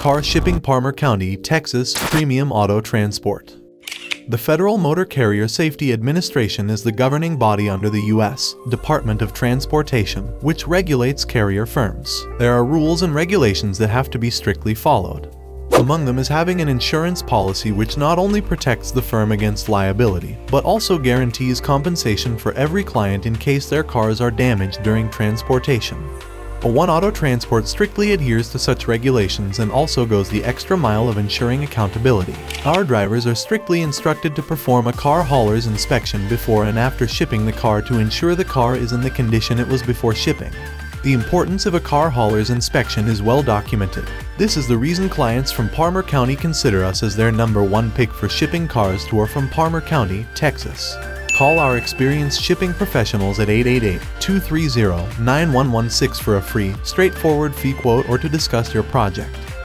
Car Shipping, Parmer County, Texas, Premium Auto Transport. The Federal Motor Carrier Safety Administration is the governing body under the U.S. Department of Transportation, which regulates carrier firms. There are rules and regulations that have to be strictly followed. Among them is having an insurance policy which not only protects the firm against liability, but also guarantees compensation for every client in case their cars are damaged during transportation. A-1 Auto Transport strictly adheres to such regulations and also goes the extra mile of ensuring accountability. Our drivers are strictly instructed to perform a car hauler's inspection before and after shipping the car to ensure the car is in the condition it was before shipping. The importance of a car hauler's inspection is well documented. This is the reason clients from Parmer County consider us as their #1 pick for shipping cars to or from Parmer County, Texas. Call our experienced shipping professionals at 888-230-9116 for a free, straightforward fee quote or to discuss your project.